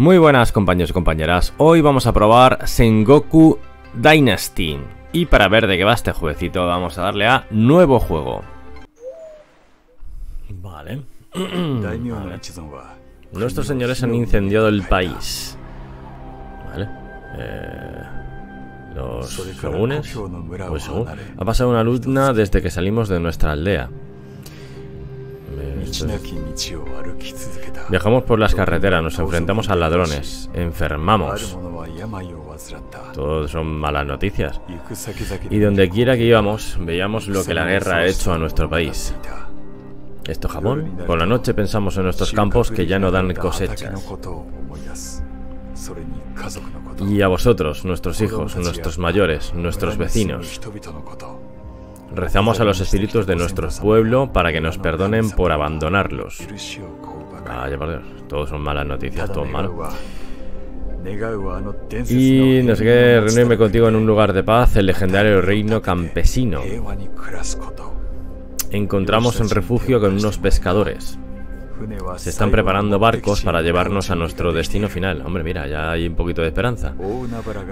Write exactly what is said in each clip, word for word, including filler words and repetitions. Muy buenas compañeros y compañeras, hoy vamos a probar Sengoku Dynasty. Y para ver de qué va este jueguecito vamos a darle a nuevo juego. Vale. Vale. Nuestros señores han incendiado el país. Vale. Eh... Los shogunes. Pues según. Ha pasado una luna desde que salimos de nuestra aldea. Viajamos por las carreteras, nos enfrentamos a ladrones, enfermamos. Todos son malas noticias. Y donde quiera que íbamos, veíamos lo que la guerra ha hecho a nuestro país. Esto Japón. Por la noche pensamos en nuestros campos que ya no dan cosechas. Y a vosotros, nuestros hijos, nuestros mayores, nuestros vecinos. Rezamos a los espíritus de nuestro pueblo para que nos perdonen por abandonarlos. Vaya por Dios, todos son malas noticias, todo malo. Y no sé qué, reunirme contigo en un lugar de paz, el legendario reino campesino. Encontramos un refugio con unos pescadores. Se están preparando barcos para llevarnos a nuestro destino final. Hombre, mira, ya hay un poquito de esperanza.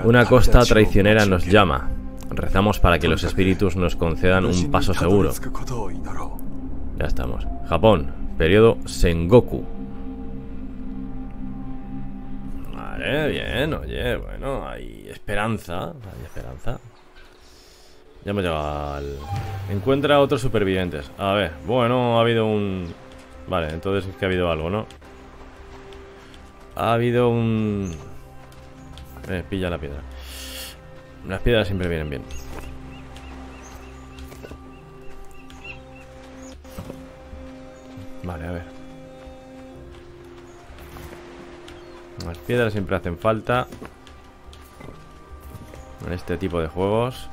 Una costa traicionera nos llama. Rezamos para que los espíritus nos concedan un paso seguro. Ya estamos. Japón, periodo Sengoku. Vale, bien, oye, bueno, hay esperanza. Hay esperanza. Ya hemos llegado al... Encuentra a otros supervivientes. A ver, bueno, ha habido un... Vale, entonces es que ha habido algo, ¿no? Ha habido un... Eh, pilla la piedra. Las piedras siempre vienen bien. Vale, a ver. Las piedras siempre hacen falta en este tipo de juegos.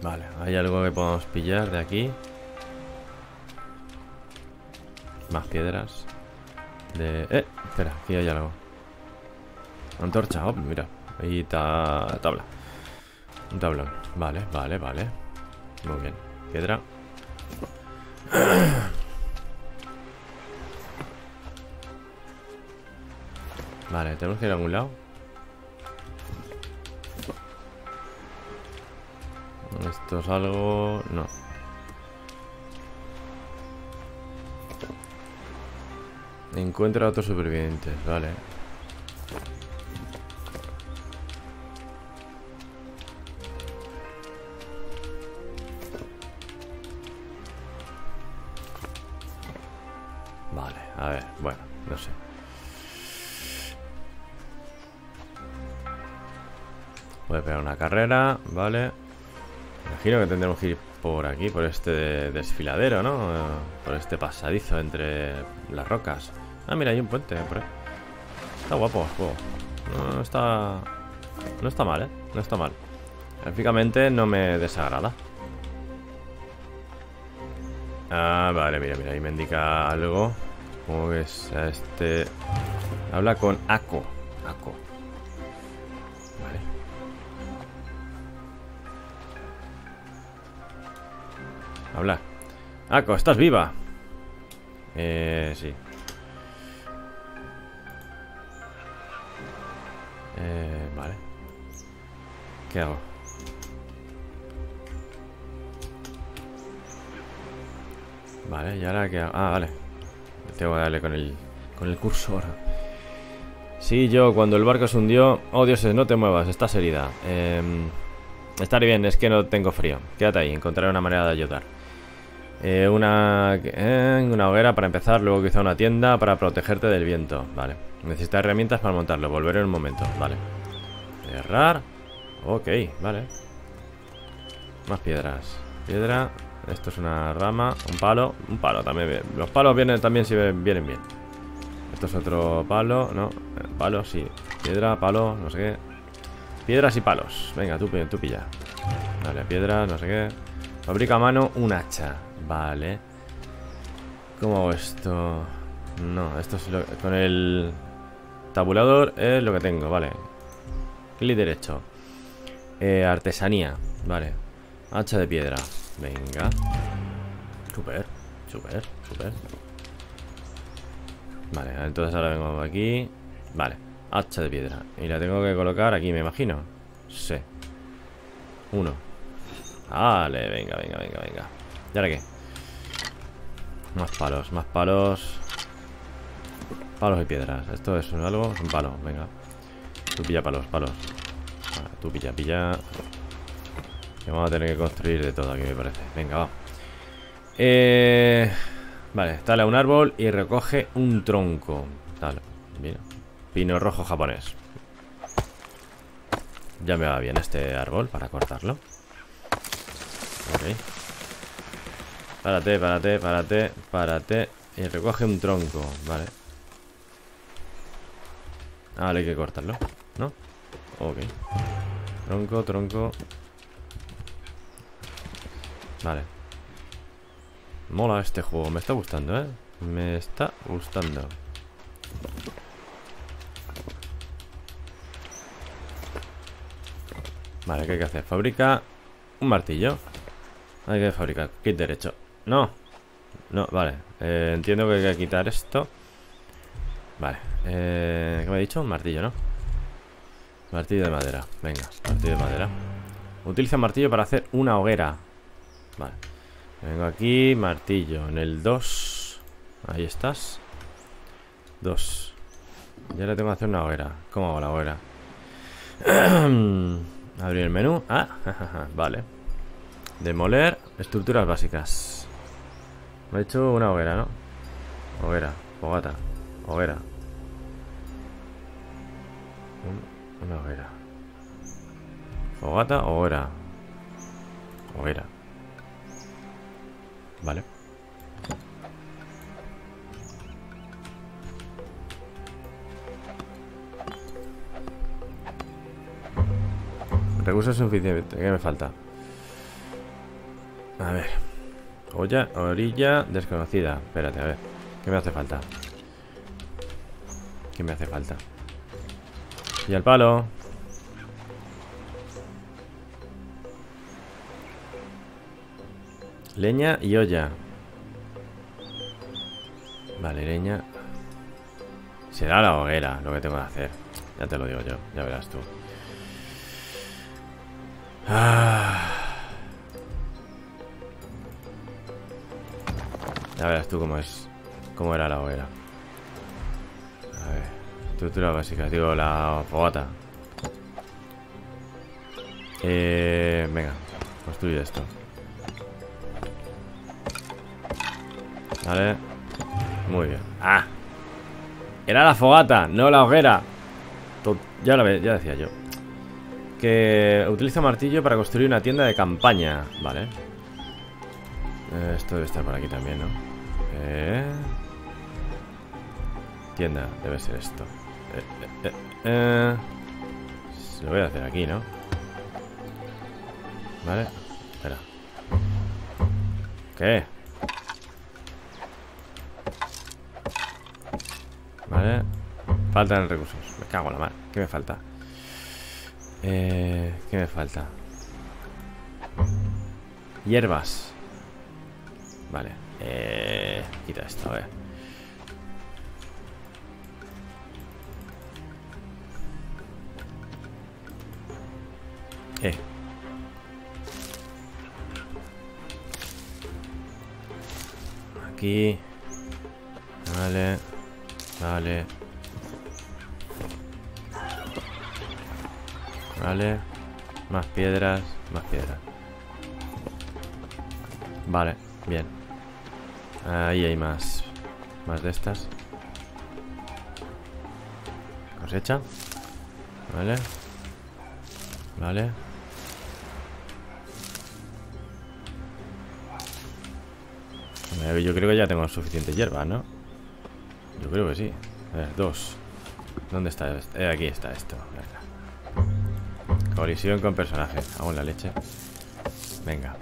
Vale, hay algo que podamos pillar de aquí. Más piedras. De... Eh, espera, aquí hay algo. Antorcha, oh, mira. Y ta... tabla. Un tablón, vale, vale, vale. Muy bien, piedra. Vale, tenemos que ir a algún lado. Esto es algo... No. Encuentra a otros supervivientes, vale. Vale, a ver, bueno, no sé. Voy a pegar una carrera, vale. Imagino que tendremos que ir por aquí, por este desfiladero, ¿no? Por este pasadizo entre las rocas. Ah, mira, hay un puente por ahí. Está guapo el juego. No, no está... No está mal, ¿eh? No está mal. Gráficamente no me desagrada. Ah, vale, mira, mira. Ahí me indica algo. Como que es a este... Habla con Ako. Ako. Vale. Habla. Ako, ¿estás viva? Eh, sí. Eh, vale. ¿Qué hago? Vale, ¿y ahora qué hago? Ah, vale. Tengo que darle con el, con el cursor. Sí, yo, cuando el barco se hundió... Oh, dioses, no te muevas, estás herida. Eh, estaré bien, es que no tengo frío. Quédate ahí, encontraré una manera de ayudar. Eh, una, eh, una hoguera para empezar, luego quizá una tienda para protegerte del viento. Vale, necesitas herramientas para montarlo, volveré en un momento. Vale, cerrar. Ok, vale. Más piedras. Piedra, esto es una rama. Un palo, un palo también. Los palos vienen también si vienen bien. Esto es otro palo, no. Palo, sí, piedra, palo, no sé qué. Piedras y palos, venga, tú, tú pilla. Vale, piedra, no sé qué. Fabrica a mano un hacha. Vale. ¿Cómo hago esto? No, esto es lo que... Con el tabulador es lo que tengo, vale. Clic derecho. Eh, artesanía, vale. Hacha de piedra. Venga. Super. Super, super. Vale, entonces ahora vengo aquí. Vale, hacha de piedra. Y la tengo que colocar aquí, me imagino. Sí. Uno. Vale, venga, venga, venga, venga. ¿Y ahora qué? Más palos, más palos. Palos y piedras. ¿Esto es algo? Es un palo, venga. Tú pilla palos, palos. Vale, tú pilla, pilla. Que vamos a tener que construir de todo aquí, me parece. Venga, va. Eh... Vale, tala un árbol y recoge un tronco. Tal, mira. Pino rojo japonés. Ya me va bien este árbol para cortarlo. Ok. Párate, párate, párate, párate. Y recoge un tronco, vale. Ah, vale, hay que cortarlo, ¿no? Ok. Tronco, tronco. Vale. Mola este juego, me está gustando, ¿eh? Me está gustando. Vale, ¿qué hay que hacer? Fabrica un martillo. Hay que fabricar, kit derecho. No, no, vale. eh, Entiendo que hay que quitar esto. Vale, eh, ¿qué me ha dicho? Un martillo, ¿no? Martillo de madera, venga, martillo de madera. Utiliza martillo para hacer una hoguera. Vale. Vengo aquí, martillo, en el dos. Ahí estás. Dos. Ya le tengo que hacer una hoguera. ¿Cómo hago la hoguera? Abrir el menú. Ah, vale. Demoler, estructuras básicas. Me he hecho una hoguera, ¿no? Hoguera, fogata, hoguera. Una hoguera. Fogata, hoguera. Hoguera. Vale. Recursos suficientes. ¿Qué me falta? A ver. Olla, orilla desconocida. Espérate, a ver. ¿Qué me hace falta? ¿Qué me hace falta? Y al palo. Leña y olla. Vale, leña. Será la hoguera lo que tengo que hacer. Ya te lo digo yo, ya verás tú. Ah. Ya verás tú cómo es. Cómo era la hoguera. A ver, estructura básica. Digo, la fogata. Eh, venga, construye esto. Vale. Muy bien. ¡Ah! Era la fogata, no la hoguera. Ya, la, ya decía yo. Que utiliza martillo para construir una tienda de campaña. Vale. eh, Esto debe estar por aquí también, ¿no? Eh... Tienda, debe ser esto. eh, eh, eh, eh. Lo voy a hacer aquí, ¿no? Vale. Espera. ¿Qué? Vale. Faltan recursos. Me cago en la mar. ¿Qué me falta? Eh, ¿Qué me falta? Hierbas. Vale. Eh, quita esto, a ver. Eh. Aquí. Vale. Vale. Vale. Más piedras. Más piedras. Vale, bien. Ahí hay más. Más de estas. Cosecha. Vale. Vale. Yo creo que ya tengo suficiente hierba, ¿no? Yo creo que sí. A ver, dos. ¿Dónde está esto? Eh, aquí está esto. Venga. Colisión con personaje. Hago la leche. Venga.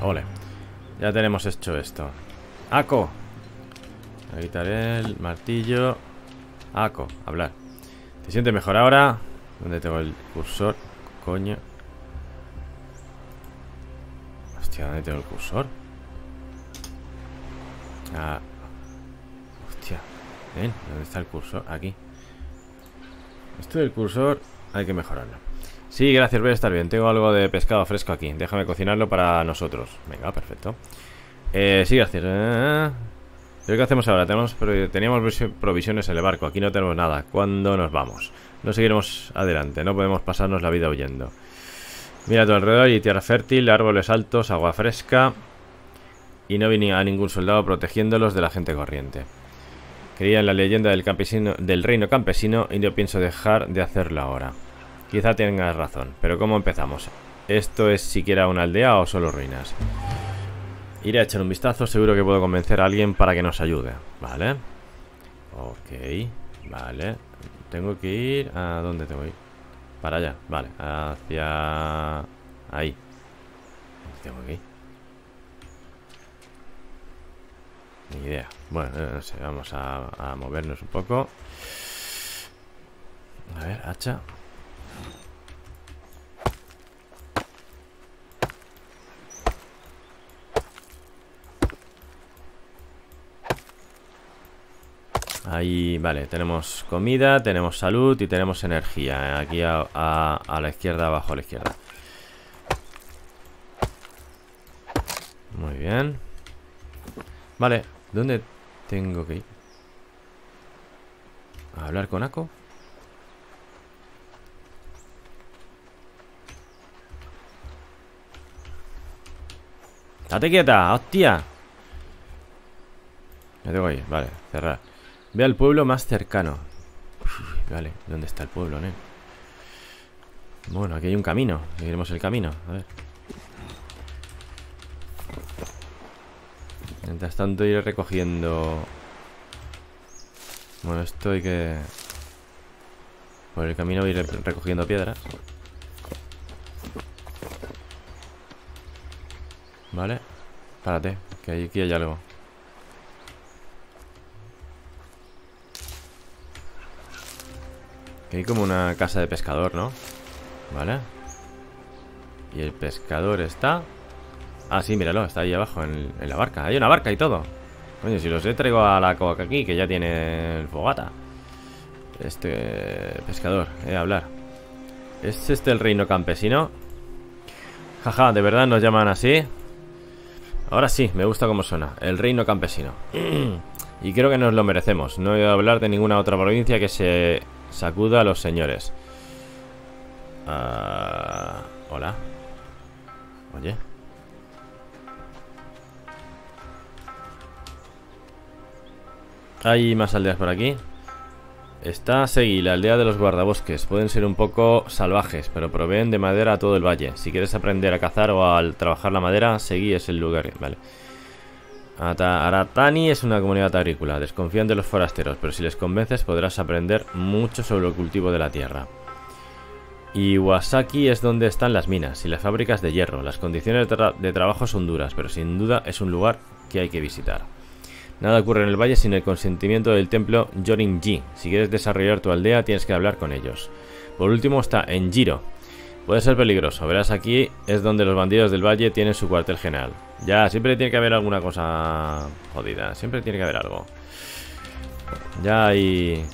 Ole. Ya tenemos hecho esto. ¡Ako! Voy a quitar el martillo. ¡Ako! Hablar. ¿Te sientes mejor ahora? ¿Dónde tengo el cursor? Coño. Hostia, ¿dónde tengo el cursor? Ah, hostia. ¿Eh? ¿Dónde está el cursor? Aquí. Esto del cursor hay que mejorarlo. Sí, gracias, voy a estar bien. Tengo algo de pescado fresco aquí. Déjame cocinarlo para nosotros. Venga, perfecto. Eh, sí, gracias. Eh, ¿Qué hacemos ahora? Tenemos, teníamos provisiones en el barco. Aquí no tenemos nada. ¿Cuándo nos vamos? No seguiremos adelante. No podemos pasarnos la vida huyendo. Mira a tu alrededor y tierra fértil, árboles altos, agua fresca. Y no vi a ningún soldado protegiéndolos de la gente corriente. Creía en la leyenda del, campesino, del reino campesino y no pienso dejar de hacerlo ahora. Quizá tengas razón, pero ¿cómo empezamos? ¿Esto es siquiera una aldea o solo ruinas? Iré a echar un vistazo, seguro que puedo convencer a alguien para que nos ayude. Vale. Ok, vale. Tengo que ir... ¿A dónde tengo que ir? Para allá, vale. Hacia... ahí. Tengo que ir. Ni idea. Bueno, no sé, vamos a, a movernos un poco. A ver, hacha. Ahí, vale, tenemos comida, tenemos salud y tenemos energía. Aquí a, a, a la izquierda, abajo a la izquierda. Muy bien. Vale, ¿dónde tengo que ir? ¿A hablar con Ako? ¡Date quieta! ¡Hostia! Me tengo ahí, vale, cerrar. Ve al pueblo más cercano. Uf, vale, ¿dónde está el pueblo, nen? Bueno, aquí hay un camino. Seguiremos el camino, a ver. Mientras tanto iré recogiendo. Bueno, esto hay que... por el camino iré recogiendo piedras. Vale. Párate, que aquí hay algo. Que hay como una casa de pescador, ¿no? Vale. Y el pescador está... ah, sí, míralo, está ahí abajo en, el, en la barca. Hay una barca y todo. Coño, si los he traigo a la coca aquí, que ya tiene el fogata. Este... pescador, he de hablar. ¿Es este el reino campesino? Jaja, ¿de verdad nos llaman así? Ahora sí, me gusta cómo suena. El reino campesino. Y creo que nos lo merecemos. No he de hablar de ninguna otra provincia que se... sacuda a los señores. uh, Hola. Oye. Hay más aldeas por aquí. Está Segui, la aldea de los guardabosques. Pueden ser un poco salvajes, pero proveen de madera a todo el valle. Si quieres aprender a cazar o a trabajar la madera, Segui es el lugar. Vale. Aratani es una comunidad agrícola. Desconfían de los forasteros, pero si les convences podrás aprender mucho sobre el cultivo de la tierra. Iwasaki es donde están las minas y las fábricas de hierro. Las condiciones de, tra de trabajo son duras, pero sin duda es un lugar que hay que visitar. Nada ocurre en el valle sin el consentimiento del templo Yorinji. Si quieres desarrollar tu aldea tienes que hablar con ellos. Por último está Enjiro. Puede ser peligroso, verás, aquí es donde los bandidos del valle tienen su cuartel general. Ya, siempre tiene que haber alguna cosa jodida, siempre tiene que haber algo. Ya hay...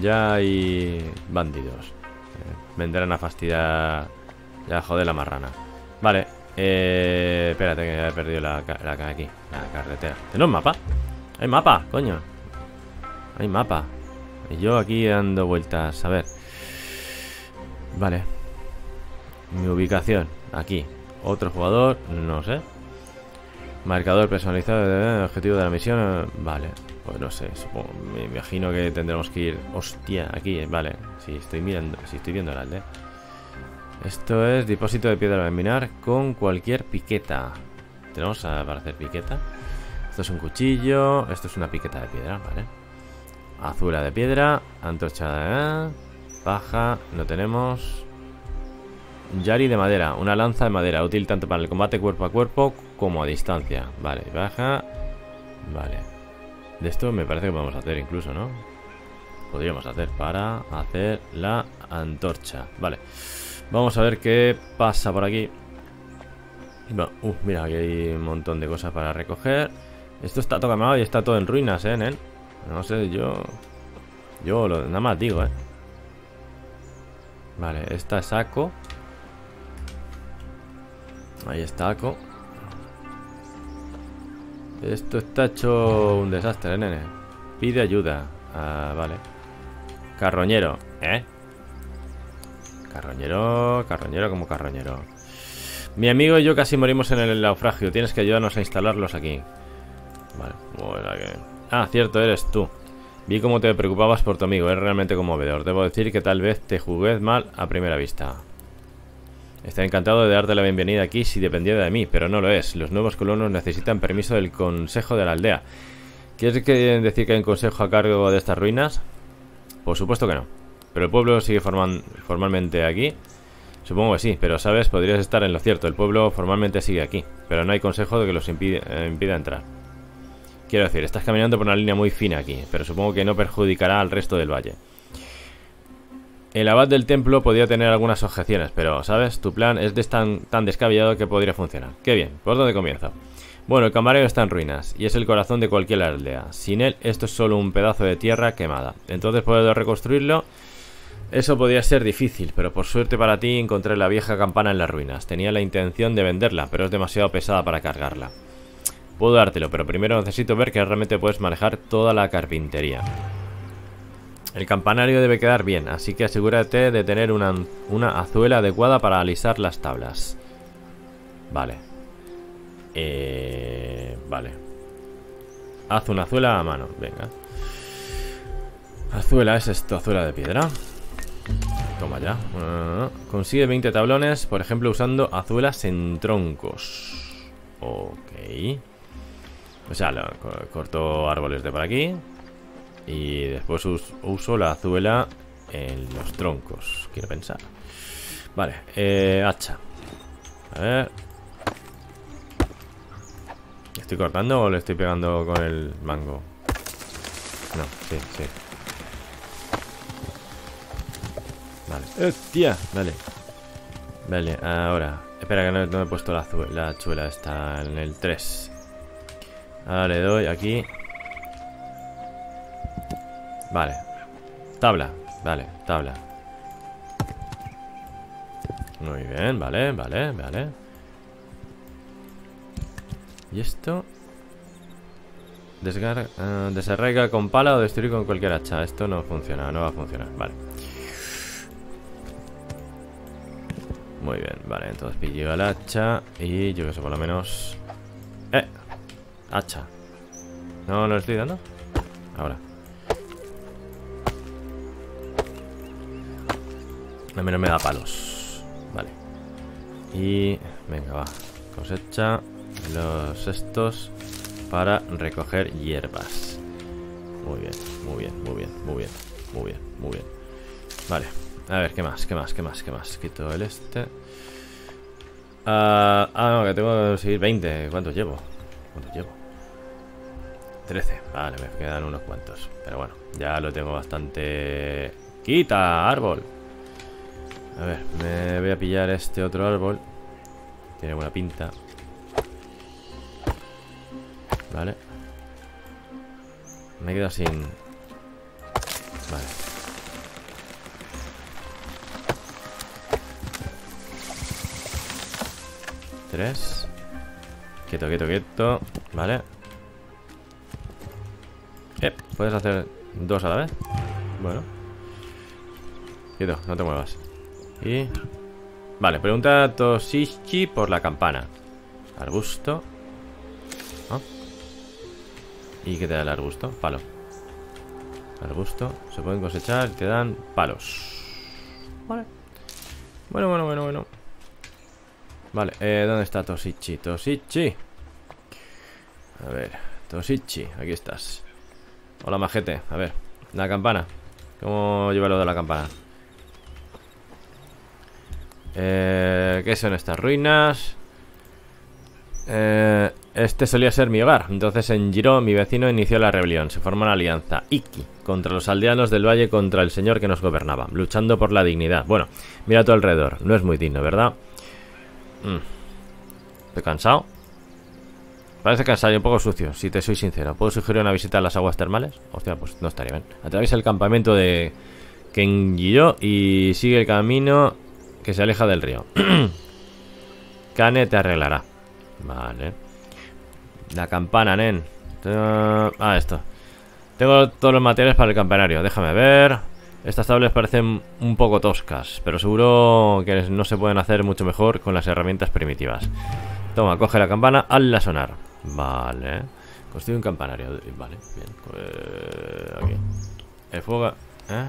ya hay... bandidos. Vendrán a fastidiar... ya, joder, la marrana. Vale, eh... espérate que ya he perdido la, la, la aquí, la carretera. ¿Tenemos mapa? ¡Hay mapa, coño! Hay mapa. Y yo aquí dando vueltas, a ver. Vale. Mi ubicación, aquí. Otro jugador, no sé. Marcador personalizado de objetivo de la misión. Vale, pues no sé, supongo, me imagino que tendremos que ir. Hostia, aquí, vale. Si estoy mirando, si estoy viendo la aldea. Esto es depósito de piedra para minar con cualquier piqueta. Tenemos para hacer piqueta. Esto es un cuchillo. Esto es una piqueta de piedra, vale. Azura de piedra. Antorcha de paja. No tenemos. Yari de madera, una lanza de madera, útil tanto para el combate cuerpo a cuerpo como a distancia. Vale, baja. Vale. De esto me parece que podemos hacer incluso, ¿no? Podríamos hacer para hacer la antorcha. Vale. Vamos a ver qué pasa por aquí. Uh, mira, aquí hay un montón de cosas para recoger. Esto está todo quemado y está todo en ruinas, ¿eh, nen? No sé, yo... Yo lo, nada más digo, ¿eh? Vale, esta es Ako. Ahí está Ako. Esto está hecho un desastre, ¿eh, nene? Pide ayuda. Ah, vale. Carroñero, ¿eh? Carroñero, carroñero como carroñero. Mi amigo y yo casi morimos en el naufragio. Tienes que ayudarnos a instalarlos aquí. Vale, bueno, que... Ah, cierto, eres tú. Vi cómo te preocupabas por tu amigo. Es realmente conmovedor. Debo decir que tal vez te jugué mal a primera vista. Estaré encantado de darte la bienvenida aquí si dependiera de mí, pero no lo es. Los nuevos colonos necesitan permiso del consejo de la aldea. ¿Quieres decir que hay un consejo a cargo de estas ruinas? Por supuesto que no. Pero el pueblo sigue forman, formalmente aquí. Supongo que sí, pero sabes, podrías estar en lo cierto. El pueblo formalmente sigue aquí, pero no hay consejo de que los impide, eh, impida entrar. Quiero decir, estás caminando por una línea muy fina aquí, pero supongo que no perjudicará al resto del valle. El abad del templo podía tener algunas objeciones, pero, ¿sabes? Tu plan es de tan, tan descabellado que podría funcionar. ¡Qué bien! ¿Por dónde comienzo? Bueno, el camarero está en ruinas, y es el corazón de cualquier aldea. Sin él, esto es solo un pedazo de tierra quemada. Entonces, ¿puedo reconstruirlo? Eso podía ser difícil, pero por suerte para ti encontré la vieja campana en las ruinas. Tenía la intención de venderla, pero es demasiado pesada para cargarla. Puedo dártelo, pero primero necesito ver que realmente puedes manejar toda la carpintería. El campanario debe quedar bien, así que asegúrate de tener una, una azuela adecuada para alisar las tablas. Vale. Eh, vale. Haz una azuela a mano, venga. Azuela es esto, azuela de piedra. Toma ya. uh, Consigue veinte tablones, por ejemplo, usando azuelas en troncos. Ok. O sea, lo, corto árboles de por aquí y después uso la azuela en los troncos. Quiero pensar. Vale, eh, hacha. A ver. ¿Estoy cortando o le estoy pegando con el mango? No, sí, sí. Vale. ¡Hostia! Vale. Vale, ahora. Espera que no, no me he puesto la, la hachuela. Está en el tres. Ahora le doy aquí. Vale. Tabla. Vale, tabla. Muy bien, vale, vale, vale. ¿Y esto? Desgar uh, desarraiga con pala o destruir con cualquier hacha. Esto no funciona, no va a funcionar. Vale. Muy bien, vale. Entonces pillo el hacha y yo que sé, por lo menos... ¡Eh! Hacha. No, no le estoy dando. Ahora. A menos me da palos. Vale. Y... Venga, va. Cosecha los estos para recoger hierbas. Muy bien, muy bien, muy bien, muy bien, muy bien, muy bien. Vale. A ver, ¿qué más? ¿Qué más? ¿Qué más? ¿Qué más? Quito el este. uh, Ah, no, que tengo que conseguir veinte. ¿Cuántos llevo? ¿Cuántos llevo? trece, vale, me quedan unos cuantos. Pero bueno, ya lo tengo bastante... ¡Quita, árbol! A ver, me voy a pillar este otro árbol. Tiene buena pinta. Vale. Me he quedado sin... Vale. Tres. Quieto, quieto, quieto. Vale. Eh, ¿puedes hacer dos a la vez? Bueno. Quieto, no te muevas. Y... Vale, pregunta a Toshichi por la campana. Arbusto. ¿Ah? ¿Y qué te da el arbusto? Palo. Arbusto. Se pueden cosechar, te dan palos. Vale. Bueno, bueno, bueno, bueno. Vale, eh, ¿dónde está Toshichi? Toshichi. A ver, Toshichi, aquí estás. Hola, majete. A ver, la campana. ¿Cómo lleva lo de la campana? Eh, ¿Qué son estas ruinas? Eh, este solía ser mi hogar. Entonces Enjiro, mi vecino, inició la rebelión. Se formó una alianza Iki contra los aldeanos del valle, contra el señor que nos gobernaba, luchando por la dignidad. Bueno, mira a tu alrededor, no es muy digno, ¿verdad? Mm. ¿Estoy cansado? Parece que salido un poco sucio, si te soy sincero. ¿Puedo sugerir una visita a las aguas termales? Hostia, pues no estaría bien. Atraviesa el campamento de Kengyo y sigue el camino que se aleja del río. Kane te arreglará. Vale. La campana, nen. Ah, esto. Tengo todos los materiales para el campanario. Déjame ver. Estas tablas parecen un poco toscas, pero seguro que no se pueden hacer mucho mejor con las herramientas primitivas. Toma, coge la campana, hazla sonar. Vale. Construye un campanario. Vale, bien. Eh, aquí. El fuego... ¿Eh?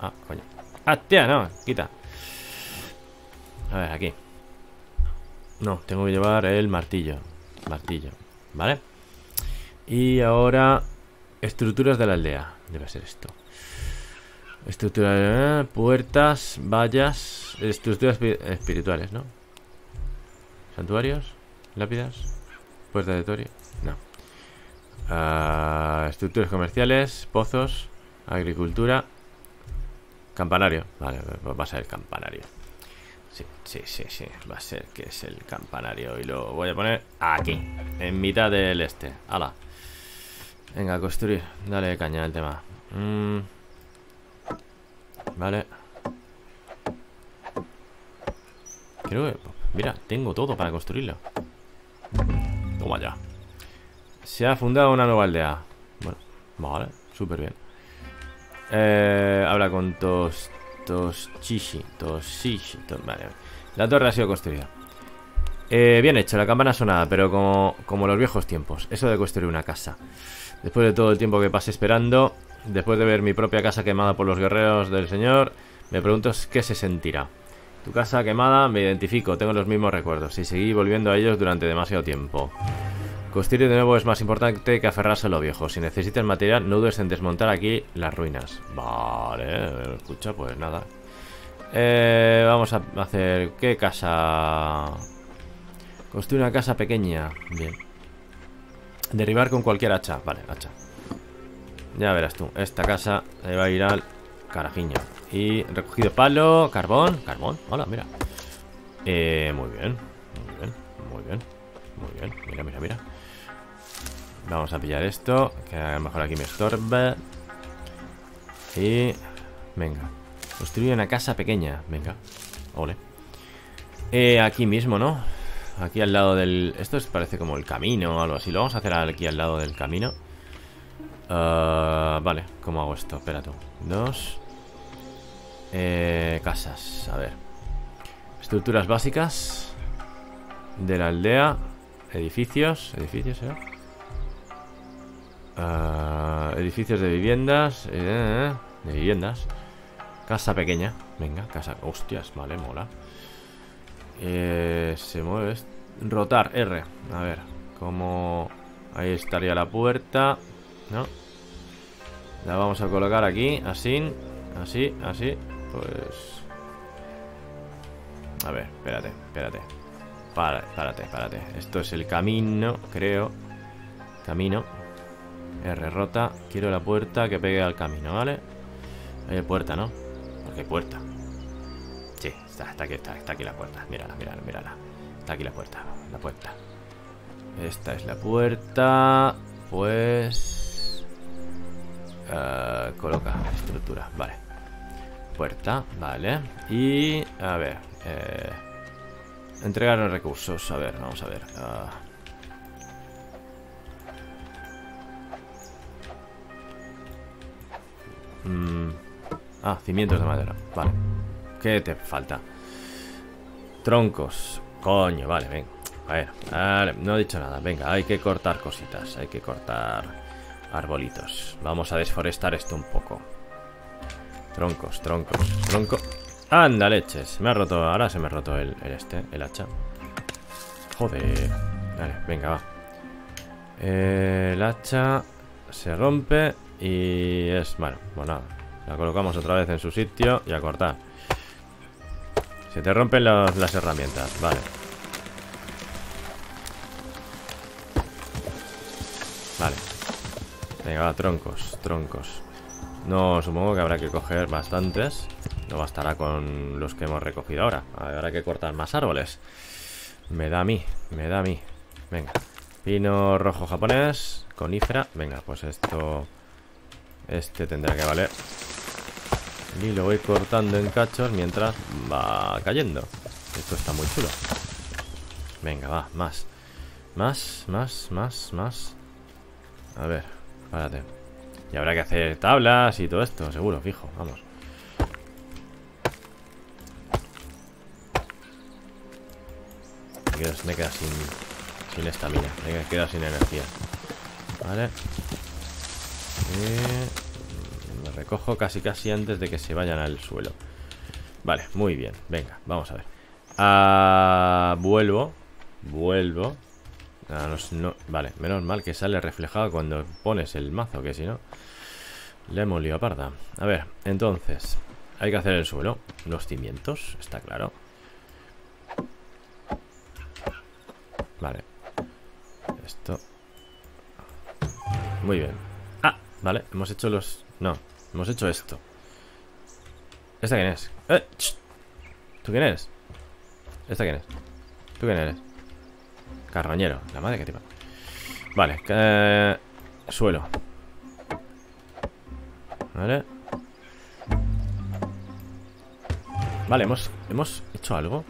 Ah, coño. ¡Ah, tía! No, quita. A ver, aquí. No, tengo que llevar el martillo. Martillo. Vale. Y ahora... Estructuras de la aldea. Debe ser esto. Estructuras... Eh, puertas, vallas... Estructuras espirituales, ¿no? Santuarios, lápidas, puertas de torio, no. Uh, estructuras comerciales, pozos, agricultura, campanario. Vale, va a ser el campanario. Sí, sí, sí, sí, va a ser que es el campanario. Y lo voy a poner aquí, en mitad del este. ¡Hala! Venga, construir, dale caña al tema. Mm. Vale. Creo que... Mira, tengo todo para construirlo. Toma ya. Se ha fundado una nueva aldea. Bueno, vale, súper bien. Eh, habla con tos, Toshichi. Toshichi. Tos, vale, la torre ha sido construida. Eh, bien hecho, la campana sonada, pero como, como los viejos tiempos. Eso de construir una casa. Después de todo el tiempo que pasé esperando, después de ver mi propia casa quemada por los guerreros del señor, me pregunto qué se sentirá. Tu casa quemada, me identifico, tengo los mismos recuerdos y seguí volviendo a ellos durante demasiado tiempo. Construir de nuevo es más importante que aferrarse a lo viejo. Si necesitas material, no dudes en desmontar aquí las ruinas. Vale, escucha, pues nada. Eh, vamos a hacer... ¿Qué casa? Construir una casa pequeña. Bien. Derribar con cualquier hacha. Vale, hacha. Ya verás tú, esta casa se va a ir al carajiño. Y recogido palo, carbón, carbón, hola, mira. Eh, muy bien, muy bien, muy bien, muy bien, mira, mira, mira. Vamos a pillar esto, que a lo mejor aquí me estorbe. Y, venga, construir una casa pequeña, venga, ole. Eh, aquí mismo, ¿no? Aquí al lado del... Esto es, parece como el camino o algo así, lo vamos a hacer aquí al lado del camino. Uh, vale, ¿cómo hago esto? Espera tú, dos... Eh, casas, a ver. Estructuras básicas de la aldea. Edificios, edificios, ¿eh? Uh, edificios de viviendas, eh, de viviendas. Casa pequeña, venga, casa. Hostias, vale, mola. Eh, se mueve. Rotar, R. A ver, como ahí estaría la puerta, ¿no? La vamos a colocar aquí, así, así, así. Pues... A ver, espérate, espérate. Párate, párate, párate. Esto es el camino, creo. Camino. R rota. Quiero la puerta que pegue al camino, ¿vale? Eh, puerta, ¿no? Porque puerta. Sí, está, está aquí, está, está aquí la puerta. Mírala, mírala, mírala. Está aquí la puerta, la puerta. Esta es la puerta. Pues... Uh, coloca estructura, vale. Puerta, vale. Y, a ver, eh, entregar los recursos. A ver, vamos a ver. uh. mm. Ah, cimientos de madera. Vale, ¿qué te falta? Troncos. Coño, vale, venga. A ver, vale, no he dicho nada. Venga, hay que cortar cositas. Hay que cortar arbolitos. Vamos a desforestar esto un poco. Troncos, troncos, troncos. Anda, leches, me ha roto, ahora se me ha roto el, el este, el hacha. Joder. Vale, venga, va. eh, El hacha se rompe y es... Bueno, pues nada, la colocamos otra vez en su sitio y a cortar. Se te rompen los, las herramientas, vale. Vale. Venga, va, troncos, troncos. No, supongo que habrá que coger bastantes. No bastará con los que hemos recogido ahora. Habrá que cortar más árboles. Me da a mí, me da a mí. Venga, Pino rojo japonés, conífera. Venga, pues esto... Este tendrá que valer. Y lo voy cortando en cachos mientras va cayendo. Esto está muy chulo. Venga, va, más. Más, más, más, más. A ver, párate. Y habrá que hacer tablas y todo esto, seguro, fijo, vamos. Dios, me he quedado sin... Sin estamina, me he quedado sin energía. Vale. Eh, me recojo casi casi antes de que se vayan al suelo. Vale, muy bien. Venga, vamos a ver. Ah, vuelvo. Vuelvo. Ah, no, no, vale, menos mal que sale reflejado cuando pones el mazo, que si no... Le hemos liado parda. A ver, entonces... Hay que hacer el suelo. Los cimientos, está claro. Vale. Esto. Muy bien. Ah, vale, hemos hecho los... No, hemos hecho esto. ¿Esta quién es? Eh, ¿Tú quién eres? ¿Esta quién es? ¿Tú quién eres? Carroñero, la madre que te va. Vale, eh, suelo. Vale. Vale, hemos, hemos hecho algo.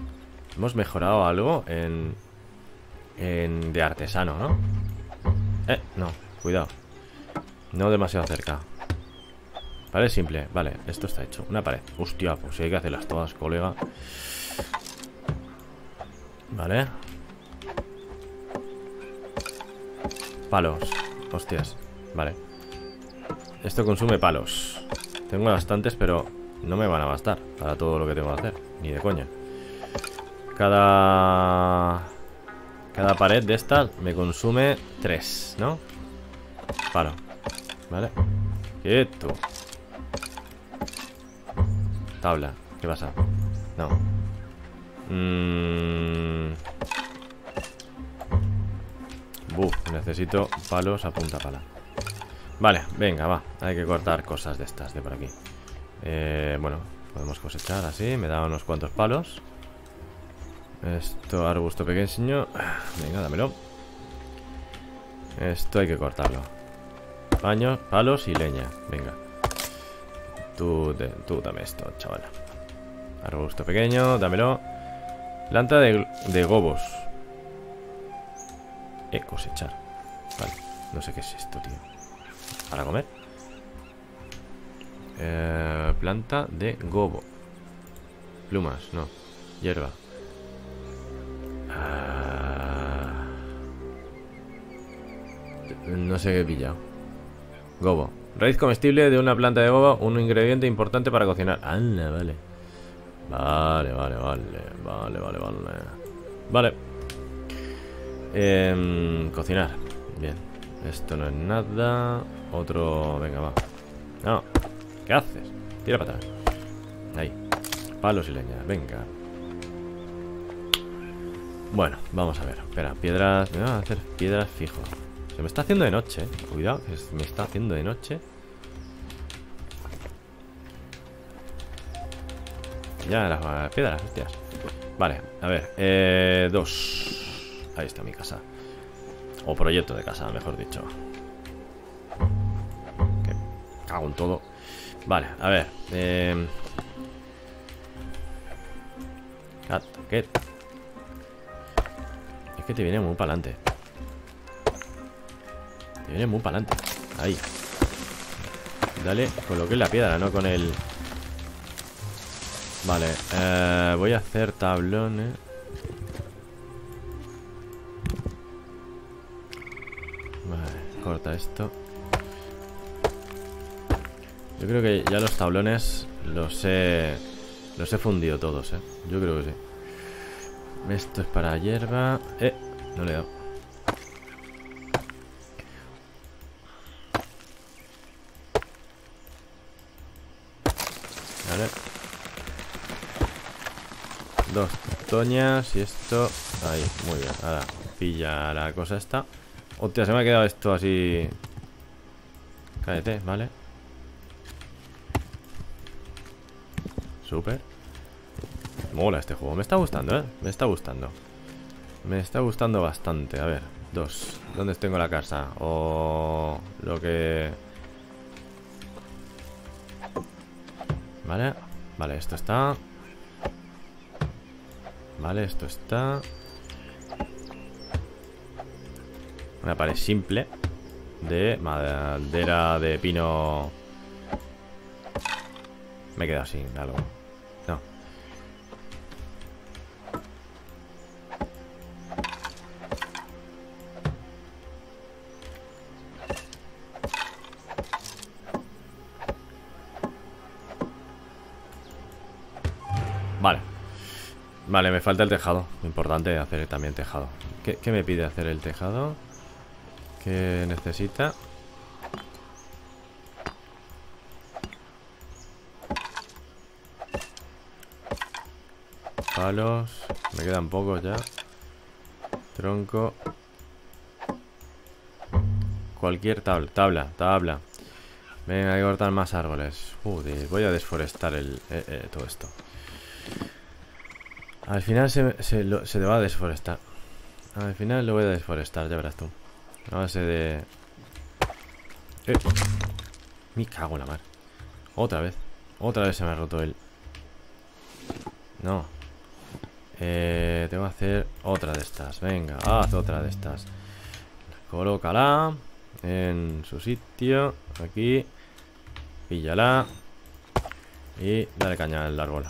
Hemos mejorado algo en... En, de artesano, ¿no? Eh, no, cuidado. No demasiado cerca. Vale, simple, vale, esto está hecho. Una pared, hostia, pues hay que hacerlas todas, colega. Vale. Palos, hostias, vale. Esto consume palos. Tengo bastantes, pero no me van a bastar para todo lo que tengo que hacer, ni de coña. Cada... Cada pared de estas me consume tres, ¿no? Palo. Vale. Quieto. Tabla. ¿Qué pasa? No. Mmm. Buf. Necesito palos a punta pala. Vale, venga, va. Hay que cortar cosas de estas de por aquí. Eh, bueno, podemos cosechar así. Me da unos cuantos palos. Esto, arbusto pequeño. Venga, dámelo. Esto hay que cortarlo. Paños, palos y leña. Venga. Tú, te, tú dame esto, chavala. Arbusto pequeño, dámelo. Planta de, de gobos. Eh, cosechar. Vale, no sé qué es esto, tío. ¿Para comer? Eh, planta de gobo. Plumas, no. Hierba. No sé qué he pillado. Gobo. Raíz comestible de una planta de gobo. Un ingrediente importante para cocinar. Ah, vale. Vale, vale, vale. Vale, vale, vale. Vale. Eh, cocinar. Bien. Esto no es nada. Otro. Venga, va. No. ¿Qué haces? Tira para atrás. Ahí. Palos y leña. Venga. Bueno, vamos a ver. Espera, piedras. Me van a hacer piedras fijo. Se me está haciendo de noche, eh. Cuidado, que se me está haciendo de noche. Ya las piedras, hostias. Vale, a ver. Eh, dos. Ahí está mi casa. O proyecto de casa, mejor dicho. Que cago en todo. Vale, a ver. Eh... ¿Qué? Es que te viene muy para adelante. Te viene muy para adelante. Ahí. Dale, coloqué la piedra, no con el... Vale, eh, voy a hacer tablones. Vale, corta esto. Yo creo que ya los tablones los he... Los he fundido todos, eh. Yo creo que sí. Esto es para hierba. Eh, no le he dado. Vale. Dos toñas y esto. Ahí, muy bien. Ahora, pilla la cosa esta. Hostia, se me ha quedado esto así. Cállate, vale. Súper. Mola este juego, me está gustando, eh. Me está gustando. Me está gustando bastante, a ver. dos. ¿Dónde tengo la casa? O lo que... Vale. Vale, esto está. Vale, esto está. Una pared simple de madera de pino. Me he quedado sin algo. No. Vale. Vale, me falta el tejado. Importante hacer también tejado. ¿Qué, qué me pide hacer el tejado? ¿Qué necesita? Palos. Me quedan pocos ya. Tronco. Cualquier tabla. Tabla, tabla. Venga, hay que cortar más árboles. Joder, voy a desforestar el, eh, eh, todo esto. Al final se, se, lo, se te va a desforestar. Al final lo voy a desforestar, ya verás tú. A base de... Eh. Me cago en la mar. Otra vez. Otra vez se me ha roto el... No. Eh, tengo que hacer otra de estas. Venga, haz otra de estas. Colócala en su sitio. Aquí. Píllala. Y dale caña al árbol.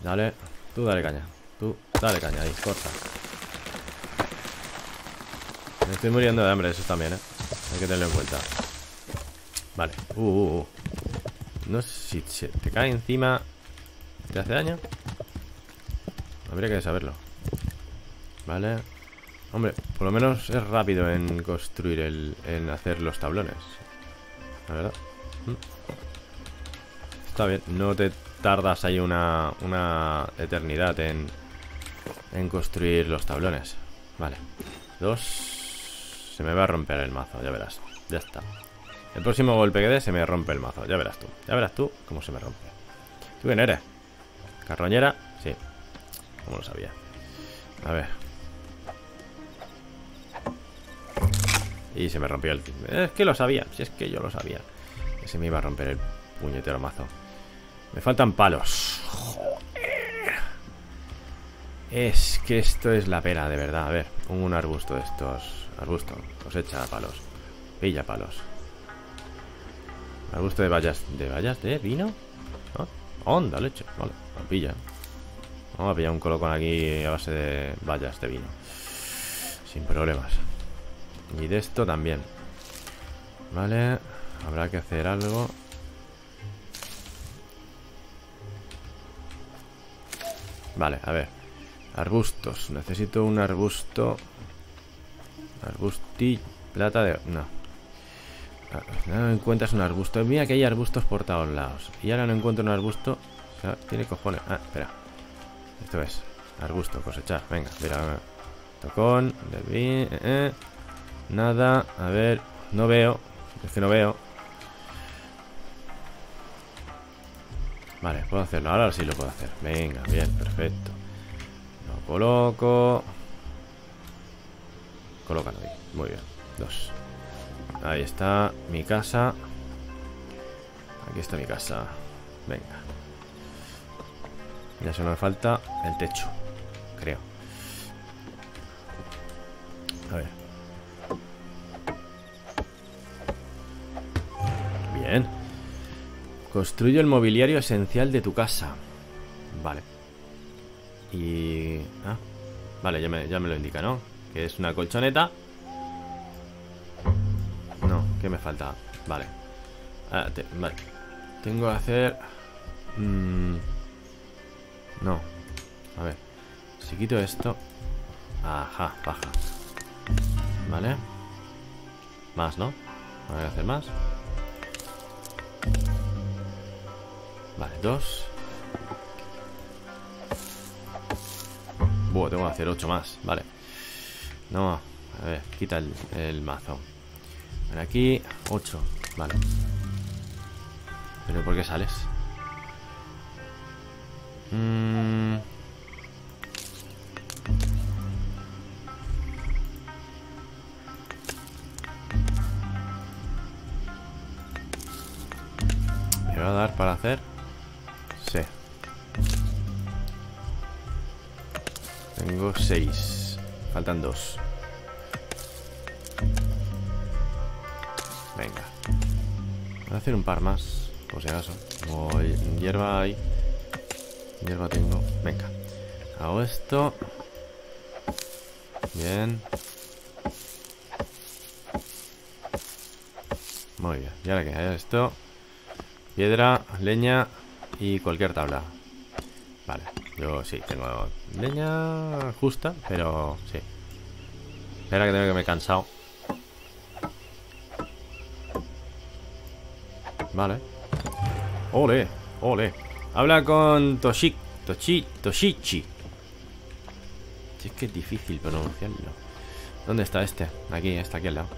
Dale. Tú dale caña. Tú dale caña ahí. Corta. Me estoy muriendo de hambre. Eso también, eh. Hay que tenerlo en cuenta. Vale. Uh, uh, uh. No sé si te cae encima. ¿Te hace daño? Habría que saberlo. Vale. Hombre, por lo menos es rápido en construir el... En hacer los tablones. La verdad. Mm. Está bien. No te tardas ahí una, una eternidad en, en construir los tablones. Vale. Dos... Se me va a romper el mazo, ya verás. Ya está. El próximo golpe que dé se me rompe el mazo, ya verás tú. Ya verás tú cómo se me rompe. ¿Tú quién eres? ¿Carroñera? Sí. Como lo sabía. A ver. Y se me rompió el... Es que lo sabía. Si es que yo lo sabía. Que se me iba a romper el puñetero mazo. Me faltan palos. Joder. Es que esto es la pena, de verdad. A ver, un arbusto de estos. Arbusto, cosecha palos. Pilla palos. Arbusto de bayas. ¿De bayas de vino? ¿Ah? Onda leche. Vale, lo pilla. Vamos a pillar un colocón aquí a base de bayas de vino. Sin problemas. Y de esto también. Vale. Habrá que hacer algo. Vale, a ver. Arbustos. Necesito un arbusto. Arbusti... Plata de... No. No encuentras un arbusto. Mira que hay arbustos por todos lados. Y ahora no encuentro un arbusto. O sea, tiene cojones. Ah, espera. Esto es. Arbusto, cosechar. Venga, mira. Tocón. Debi, eh, eh. Nada. A ver. No veo. Es que no veo. Vale, puedo hacerlo. Ahora sí lo puedo hacer. Venga, bien, perfecto. Lo coloco... Colocan ahí, muy bien, dos. Ahí está mi casa. Aquí está mi casa. Venga. Ya solo me falta el techo, creo. A ver. Bien. Construyo el mobiliario esencial de tu casa. Vale. Y... Ah, vale, ya me, ya me lo indica, ¿no? Que es una colchoneta. No, ¿qué me falta? Vale. Ah, te, vale. Tengo que hacer... Mmm, no. A ver. Si quito esto... Ajá, baja. Vale. Más, ¿no? Voy a hacer más. Vale, dos. Buah, tengo que hacer ocho más. Vale. No, a ver, quita el, el mazo. Ven aquí, ocho. Vale. ¿Pero por qué sales? Mm. ¿Me va a dar para hacer? Sí. Tengo seis. Faltan dos. Venga. Voy a hacer un par más, por si acaso. Como hierba ahí. Hierba tengo. Venga. Hago esto. Bien. Muy bien. Y ahora que hay esto. Piedra, leña y cualquier tabla. Vale. Yo sí, tengo leña justa, pero sí. Espera que tengo que me he cansado. Vale. Ole, ole. Habla con Toshi, Toshi, Toshichi. Es que es difícil pronunciarlo. ¿Dónde está este? Aquí, está aquí al lado.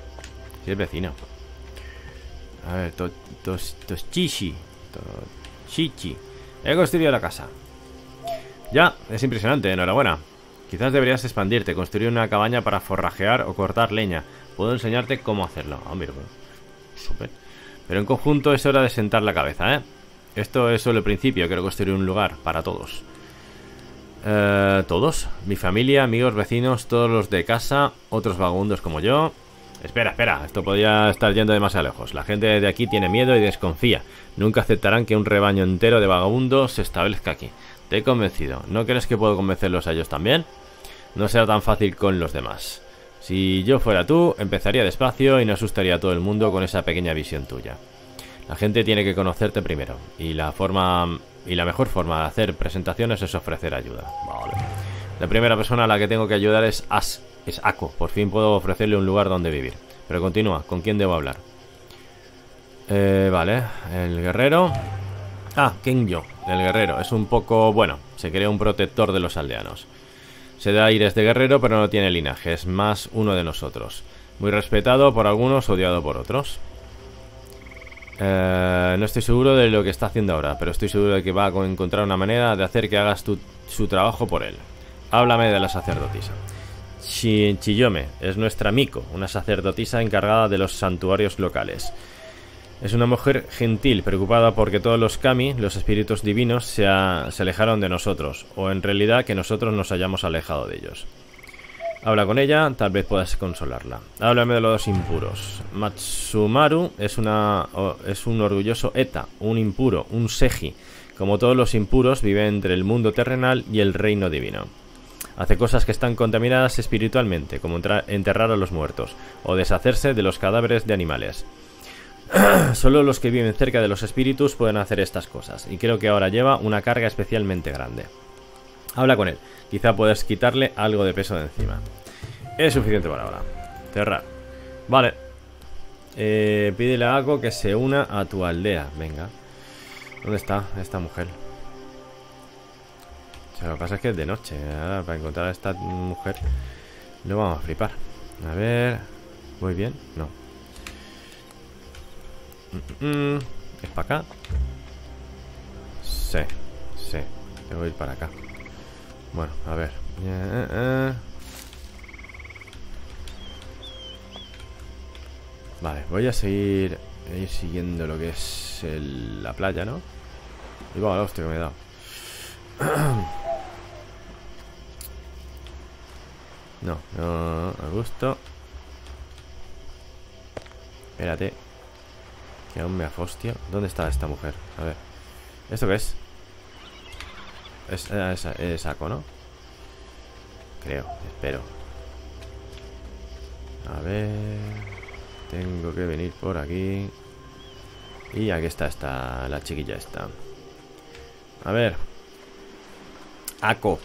Sí, es vecino. A ver, to, tos, Toshichi. Toshichi. He construido la casa. Ya, es impresionante, enhorabuena. Quizás deberías expandirte, construir una cabaña para forrajear o cortar leña. Puedo enseñarte cómo hacerlo. Ah, mira, bueno. Súper. Pero en conjunto es hora de sentar la cabeza, ¿eh? Esto es solo el principio, quiero construir un lugar para todos. Eh, ¿Todos? Mi familia, amigos, vecinos, todos los de casa, otros vagabundos como yo. Espera, espera, esto podría estar yendo demasiado lejos. La gente de aquí tiene miedo y desconfía. Nunca aceptarán que un rebaño entero de vagabundos se establezca aquí. Te he convencido. ¿No crees que puedo convencerlos a ellos también? No será tan fácil con los demás. Si yo fuera tú, empezaría despacio y no asustaría a todo el mundo con esa pequeña visión tuya. La gente tiene que conocerte primero. Y la forma y la mejor forma de hacer presentaciones es ofrecer ayuda. Vale. La primera persona a la que tengo que ayudar es As. Es Ako. Por fin puedo ofrecerle un lugar donde vivir. Pero continúa. ¿Con quién debo hablar? Eh, vale. El guerrero. Ah, Kengyo. El guerrero. Es un poco... Bueno, se cree un protector de los aldeanos. Se da aires de guerrero, pero no tiene linaje. Es más uno de nosotros. Muy respetado por algunos, odiado por otros. Eh, no estoy seguro de lo que está haciendo ahora, pero estoy seguro de que va a encontrar una manera de hacer que hagas tu, su trabajo por él. Háblame de la sacerdotisa. Chiyome es nuestra Miko, una sacerdotisa encargada de los santuarios locales. Es una mujer gentil, preocupada porque todos los kami, los espíritus divinos, se, ha, se alejaron de nosotros, o en realidad que nosotros nos hayamos alejado de ellos. Habla con ella, tal vez puedas consolarla. Háblame de los impuros. Matsumaru es, una, oh, es un orgulloso eta, un impuro, un segi. Como todos los impuros, vive entre el mundo terrenal y el reino divino. Hace cosas que están contaminadas espiritualmente, como enterrar a los muertos, o deshacerse de los cadáveres de animales. Solo los que viven cerca de los espíritus pueden hacer estas cosas, y creo que ahora lleva una carga especialmente grande. Habla con él, quizá puedas quitarle algo de peso de encima. Es suficiente para ahora. Cerrar. Vale. eh, Pídele a Ako que se una a tu aldea. Venga. ¿Dónde está esta mujer? O sea, lo que pasa es que es de noche. Ahora para encontrar a esta mujer lo vamos a flipar. A ver. ¿Voy bien? No. ¿Es para acá? Sí, sí. Debo ir para acá. Bueno, a ver. Vale, voy a seguir ir siguiendo lo que es el, la playa, ¿no? Y bueno, la hostia que me he dado. No, no, no, a gusto. Espérate. Que aún me afostio. ¿Dónde está esta mujer? A ver. ¿Esto qué es? Es, es, es Ako, ¿no? Creo, espero. A ver. Tengo que venir por aquí. Y aquí está esta, la chiquilla esta. A ver. Ako.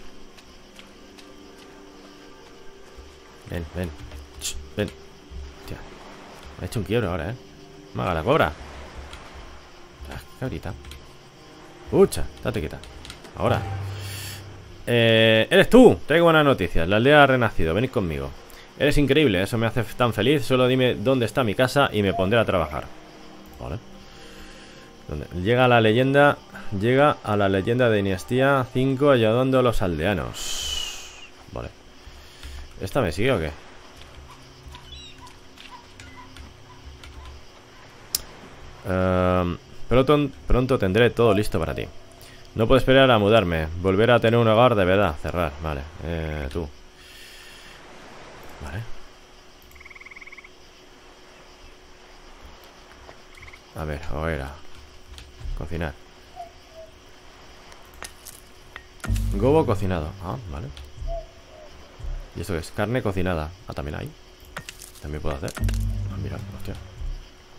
Ven, ven. Shh, ven. Hostia. Me ha hecho un quiebro ahora, ¿eh? Maga la cobra. Ah, cabrita. Ucha, date quieta. Ahora. Eh, ¡Eres tú! Traigo buenas noticias. La aldea ha renacido. Venid conmigo. Eres increíble. Eso me hace tan feliz. Solo dime dónde está mi casa y me pondré a trabajar. Vale. Llega a la leyenda. Llega a la leyenda de Dinastía cinco ayudando a los aldeanos. Vale. ¿Esta me sigue o qué? Uh, pronto, pronto tendré todo listo para ti. No puedo esperar a mudarme. Volver a tener un hogar de verdad. Cerrar, vale. Eh, tú. Vale. A ver, hoguera. Cocinar. Gobo cocinado. Ah, vale. ¿Y esto qué es? Carne cocinada. Ah, también hay. También puedo hacer. Ah, mira, hostia.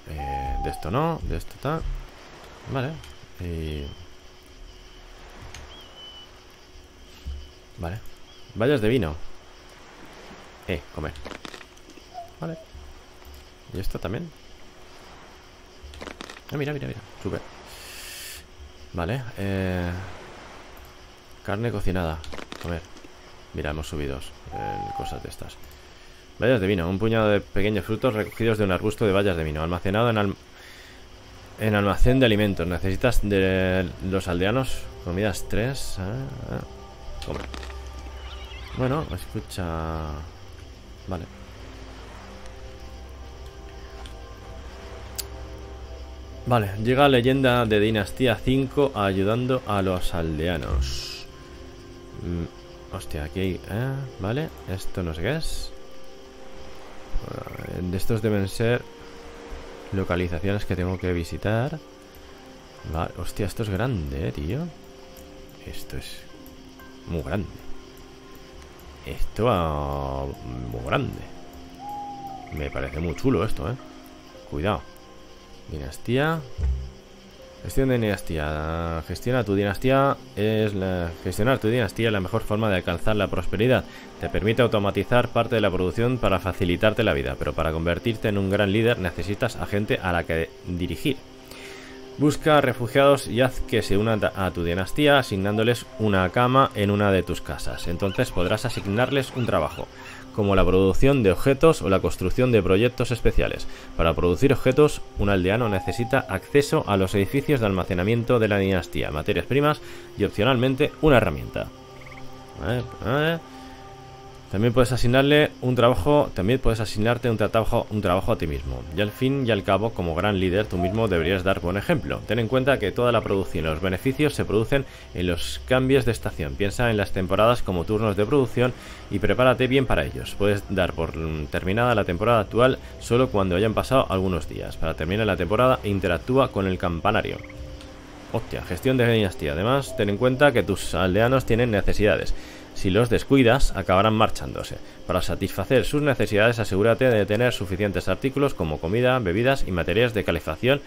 Eh, de esto no, de esto tal. Vale. Y... Vale. Vallas de vino. Eh, comer. Vale. ¿Y esto también? Ah, mira, mira, mira. Súper. Vale. Eh... Carne cocinada. Comer. Mira, hemos subido eh, cosas de estas. Vallas de vino. Un puñado de pequeños frutos recogidos de un arbusto de vallas de vino. Almacenado en, al... en almacén de alimentos. Necesitas de los aldeanos. Comidas tres. Ah, ah. Comer. Bueno, escucha. Vale. Vale, llega leyenda de Dinastía cinco ayudando a los aldeanos. Mm, hostia, aquí hay... ¿eh? Vale, esto no sé qué es. De estos deben ser localizaciones que tengo que visitar. Vale, hostia, esto es grande, eh, tío. Esto es muy grande. Esto va muy grande. Me parece muy chulo esto, eh. Cuidado. Dinastía. Gestión de dinastía. Gestiona tu dinastía es la... Gestionar tu dinastía es la mejor forma de alcanzar la prosperidad. Te permite automatizar parte de la producción para facilitarte la vida, pero para convertirte en un gran líder necesitas a gente a la que dirigir. Busca refugiados y haz que se unan a tu dinastía asignándoles una cama en una de tus casas. Entonces podrás asignarles un trabajo, como la producción de objetos o la construcción de proyectos especiales. Para producir objetos, un aldeano necesita acceso a los edificios de almacenamiento de la dinastía, materias primas y opcionalmente una herramienta. Vale, vale. También puedes asignarle un trabajo, también puedes asignarte un trabajo, un trabajo a ti mismo. Y al fin y al cabo, como gran líder, tú mismo deberías dar buen ejemplo. Ten en cuenta que toda la producción y los beneficios se producen en los cambios de estación. Piensa en las temporadas como turnos de producción y prepárate bien para ellos. Puedes dar por terminada la temporada actual solo cuando hayan pasado algunos días. Para terminar la temporada, interactúa con el campanario. Hostia, gestión de dinastía. Además, ten en cuenta que tus aldeanos tienen necesidades. Si los descuidas, acabarán marchándose. Para satisfacer sus necesidades, asegúrate de tener suficientes artículos como comida, bebidas y materiales de calefacción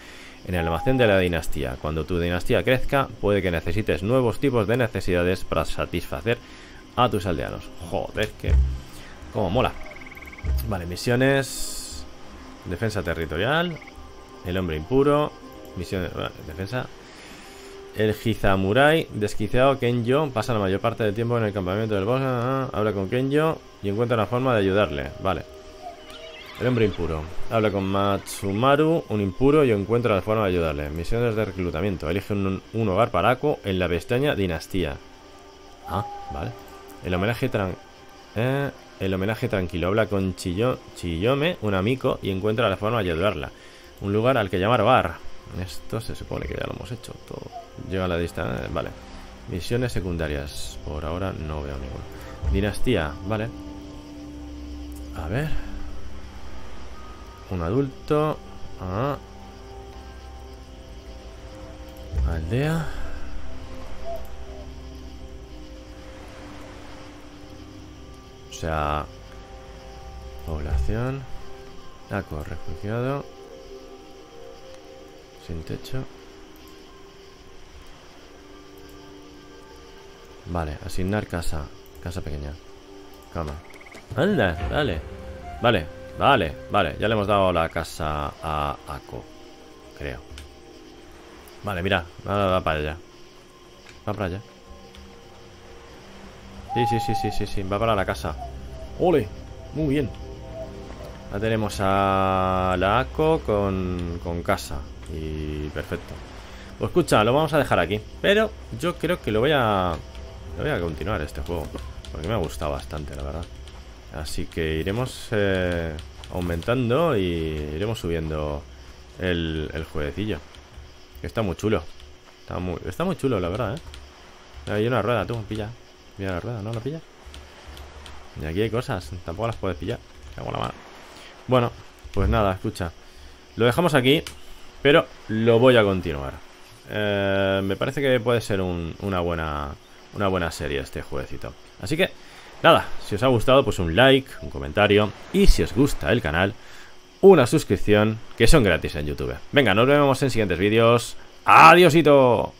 en el almacén de la dinastía. Cuando tu dinastía crezca, puede que necesites nuevos tipos de necesidades para satisfacer a tus aldeanos. Joder, que... como mola. Vale, misiones... Defensa territorial. El hombre impuro. Misiones... Defensa... El Hizamurai, desquiciado Kengyo, pasa la mayor parte del tiempo en el campamento del bosque, ah, habla con Kengyo y encuentra una forma de ayudarle, vale. El hombre impuro, habla con Matsumaru, un impuro, y encuentra la forma de ayudarle. Misiones de reclutamiento, elige un, un hogar para Ako en la pestaña Dinastía. Ah, vale. El homenaje, tran eh, el homenaje tranquilo, habla con Chiyome, un amigo, y encuentra la forma de ayudarla. Un lugar al que llamar bar. Esto se supone que ya lo hemos hecho todo. Llega a la distancia, vale. Misiones secundarias, por ahora no veo ninguna. Dinastía, vale. A ver. Un adulto. Ah. Aldea. O sea, población. Ako, refugiado. Sin techo. Vale, asignar casa. Casa pequeña. Cama. Anda, dale. Vale, vale, vale. Ya le hemos dado la casa a Ako, creo. Vale, mira. Va, va para allá. Va para allá. Sí, sí, sí, sí, sí, sí. Va para la casa. ¡Ole! Muy bien. Ya tenemos a la Ako con, con casa. Y perfecto. Pues escucha, lo vamos a dejar aquí. Pero yo creo que lo voy a... Lo voy a continuar este juego, porque me ha gustado bastante, la verdad. Así que iremos eh, aumentando y iremos subiendo el, el jueguecillo. Que está muy chulo. Está muy, está muy chulo, la verdad, ¿eh? Hay una rueda, tú, pilla. Mira la rueda, ¿no la pilla? Y aquí hay cosas, tampoco las puedes pillar. Cago la mano. Bueno, pues nada, escucha. Lo dejamos aquí, pero lo voy a continuar. Eh, me parece que puede ser un, una buena... Una buena serie este jueguecito. Así que, nada, si os ha gustado, pues un like, un comentario. Y si os gusta el canal, una suscripción, que son gratis en YouTube. Venga, nos vemos en siguientes vídeos. ¡Adiósito!